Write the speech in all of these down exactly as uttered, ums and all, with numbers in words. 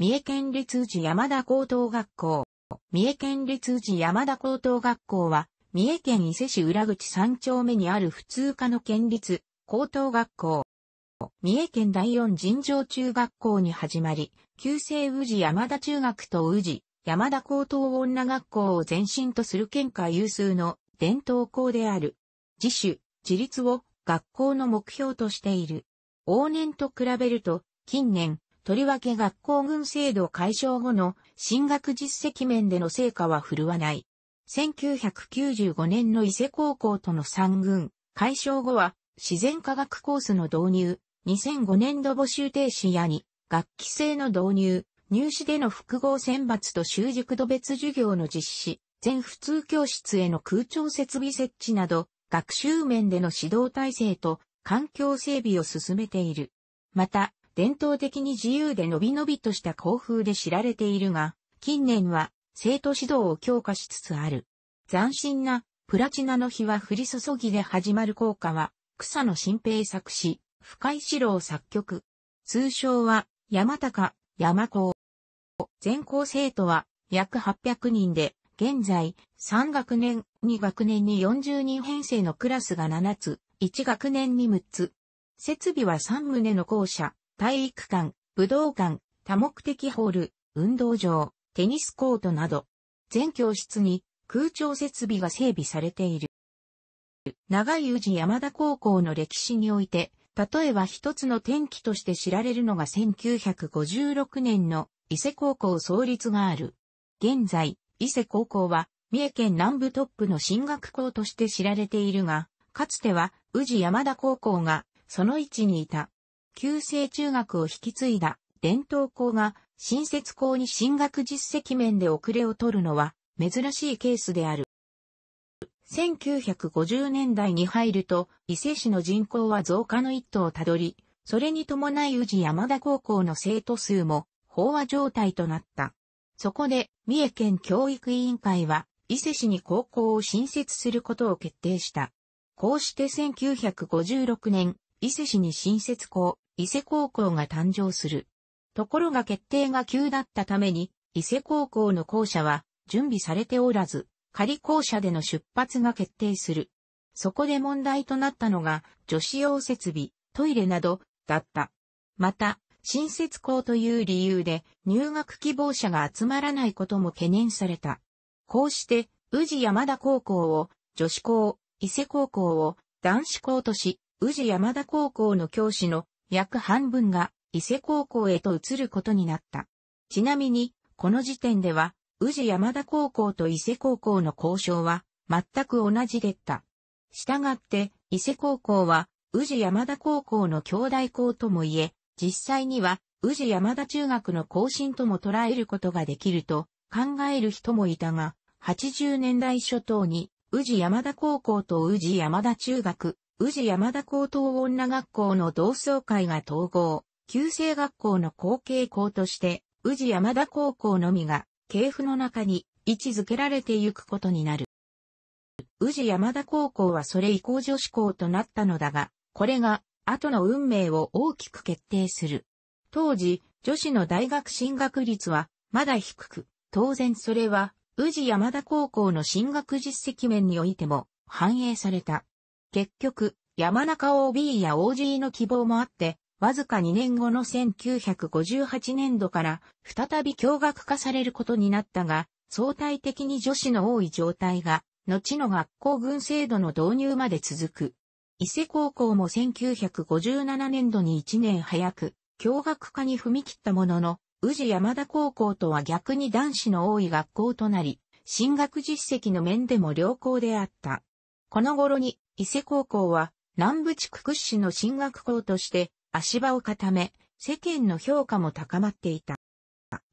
三重県立宇治山田高等学校。三重県立宇治山田高等学校は、三重県伊勢市浦口さん丁目にある普通科の県立高等学校。三重県だいよん尋常中学校に始まり、旧制宇治山田中学と宇治山田高等女学校を前身とする県下有数の伝統校である。自主、自立を学校の目標としている。往年と比べると、近年、とりわけ学校群制度解消後の進学実績面での成果は振るわない。せんきゅうひゃくきゅうじゅうごねんの伊勢高校との三軍解消後は自然科学コースの導入、にせんごねんど募集停止やに学期制の導入、入試での複合選抜と習熟度別授業の実施、全普通教室への空調設備設置など学習面での指導体制と環境整備を進めている。また、伝統的に自由でのびのびとした校風で知られているが、近年は生徒指導を強化しつつある。斬新なプラチナの日は降り注ぎで始まる校歌は、草野新平作詞、深井史郎作曲。通称は、山高、山高。全校生徒は約はっぴゃくにんで、現在さん学年、に学年によんじゅうにん編成のクラスがななつ、いち学年にむっつ。設備はさん棟の校舎。体育館、武道館、多目的ホール、運動場、テニスコートなど、全教室に空調設備が整備されている。長い宇治山田高校の歴史において、例えば一つの転機として知られるのがせんきゅうひゃくごじゅうろくねんの伊勢高校創立がある。現在、伊勢高校は三重県南部トップの進学校として知られているが、かつては宇治山田高校がその位置にいた。旧制中学を引き継いだ伝統校が新設校に進学実績面で遅れを取るのは珍しいケースである。せんきゅうひゃくごじゅうねんだいに入ると伊勢市の人口は増加の一途をたどり、それに伴い宇治山田高校の生徒数も飽和状態となった。そこで三重県教育委員会は伊勢市に高校を新設することを決定した。こうしてせんきゅうひゃくごじゅうろくねん、伊勢市に新設校、伊勢高校が誕生する。ところが決定が急だったために、伊勢高校の校舎は準備されておらず、仮校舎での出発が決定する。そこで問題となったのが、女子用設備、トイレなど、だった。また、新設校という理由で、入学希望者が集まらないことも懸念された。こうして、宇治山田高校を、女子校、伊勢高校を、男子校とし、宇治山田高校の教師の約半分が伊勢高校へと移ることになった。ちなみに、この時点では、宇治山田高校と伊勢高校の校章は全く同じでった。したがって、伊勢高校は宇治山田高校の兄弟校ともいえ、実際には宇治山田中学の後身とも捉えることができると考える人もいたが、はちじゅうねんだい初頭に宇治山田高校と宇治山田中学、宇治山田高等女学校の同窓会が統合、旧制学校の後継校として、宇治山田高校のみが、系譜の中に位置づけられてゆくことになる。宇治山田高校はそれ以降女子校となったのだが、これが、後の運命を大きく決定する。当時、女子の大学進学率は、まだ低く、当然それは、宇治山田高校の進学実績面においても、反映された。結局、山中 オービー や オージー の希望もあって、わずかにねんごのせんきゅうひゃくごじゅうはちねんどから再び共学化されることになったが、相対的に女子の多い状態が、後の学校群制度の導入まで続く。伊勢高校もせんきゅうひゃくごじゅうななねんどにいちねん早く、共学化に踏み切ったものの、宇治山田高校とは逆に男子の多い学校となり、進学実績の面でも良好であった。この頃に、伊勢高校は南部地区屈指の進学校として足場を固め、世間の評価も高まっていた。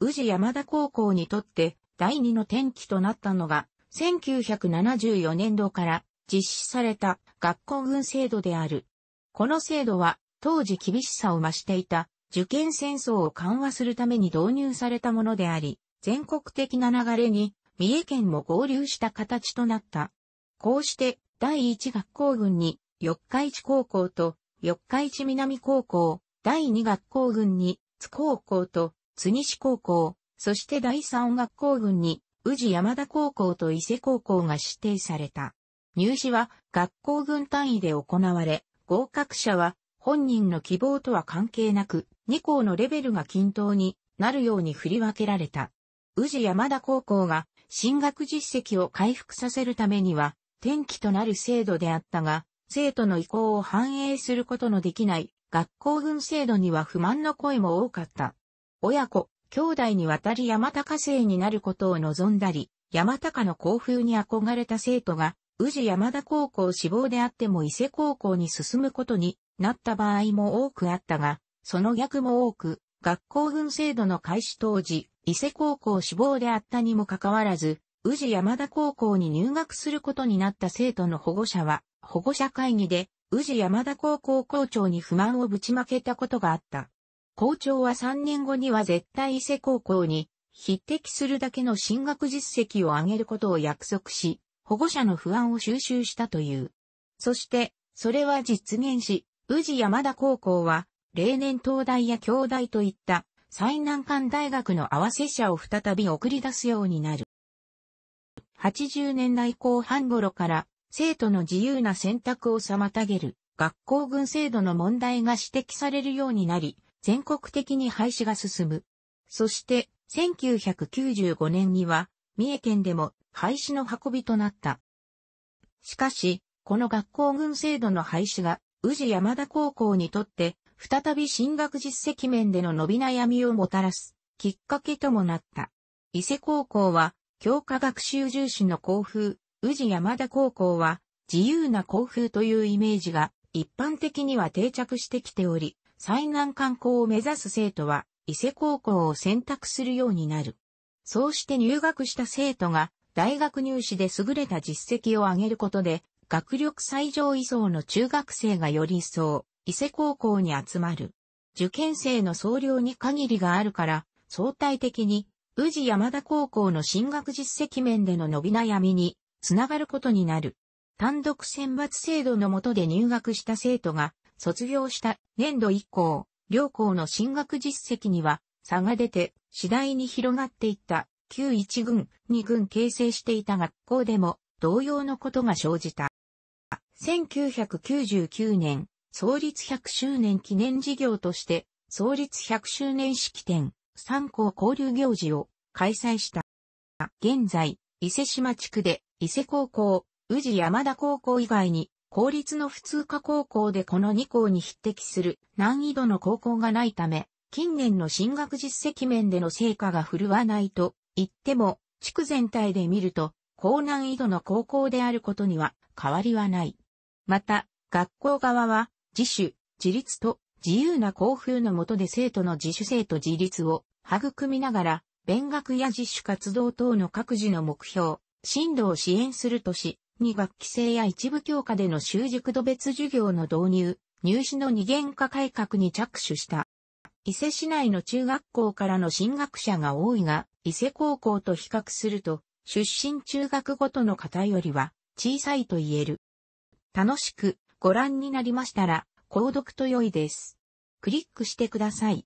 宇治山田高校にとって第二の転機となったのがせんきゅうひゃくななじゅうよねんどから実施された学校群制度である。この制度は当時厳しさを増していた受験戦争を緩和するために導入されたものであり、全国的な流れに三重県も合流した形となった。こうしてだいいち学校群に四日市高校と四日市南高校、だいに学校群に津高校と津西高校、そしてだいさん学校群に宇治山田高校と伊勢高校が指定された。入試は学校群単位で行われ、合格者は本人の希望とは関係なく、に校のレベルが均等になるように振り分けられた。宇治山田高校が進学実績を回復させるためには、転機となる制度であったが、生徒の意向を反映することのできない学校群制度には不満の声も多かった。親子、兄弟にわたり山高生になることを望んだり、山高の校風に憧れた生徒が、宇治山田高校志望であっても伊勢高校に進むことになった場合も多くあったが、その逆も多く、学校群制度の開始当時、伊勢高校志望であったにもかかわらず、宇治山田高校に入学することになった生徒の保護者は、保護者会議で、宇治山田高校校長に不満をぶちまけたことがあった。校長はさんねんごには絶対伊勢高校に匹敵するだけの進学実績を上げることを約束し、保護者の不安を収集したという。そして、それは実現し、宇治山田高校は、例年東大や京大といった最難関大学の合わせ者を再び送り出すようになる。はちじゅうねんだいこうはん頃から、生徒の自由な選択を妨げる学校群制度の問題が指摘されるようになり、全国的に廃止が進む。そして、せんきゅうひゃくきゅうじゅうごねんには、三重県でも廃止の運びとなった。しかし、この学校群制度の廃止が、宇治山田高校にとって、再び進学実績面での伸び悩みをもたらす、きっかけともなった。伊勢高校は、教科学習重視の校風、宇治山田高校は自由な校風というイメージが一般的には定着してきており、最難関校を目指す生徒は伊勢高校を選択するようになる。そうして入学した生徒が大学入試で優れた実績を上げることで、学力最上位層の中学生がより一層伊勢高校に集まる。受験生の総量に限りがあるから、相対的に宇治山田高校の進学実績面での伸び悩みに、つながることになる。単独選抜制度の下で入学した生徒が卒業した年度以降、両校の進学実績には差が出て次第に広がっていった旧いち軍、に軍形成していた学校でも同様のことが生じた。せんきゅうひゃくきゅうじゅうきゅうねん、創立ひゃくしゅうねん記念事業として創立ひゃくしゅうねん式典さん校交流行事を開催した。現在、伊勢志摩地区で伊勢高校、宇治山田高校以外に、公立の普通科高校でこのに校に匹敵する難易度の高校がないため、近年の進学実績面での成果が振るわないと言っても、地区全体で見ると、高難易度の高校であることには変わりはない。また、学校側は、自主、自立と自由な校風の下で生徒の自主性と自立を育みながら、勉学や自主活動等の各自の目標、進路を支援するとし、に学期制や一部教科での習熟度別授業の導入、入試の二元化改革に着手した。伊勢市内の中学校からの進学者が多いが、伊勢高校と比較すると、出身中学ごとの偏りは小さいと言える。楽しくご覧になりましたら、購読と良いです。クリックしてください。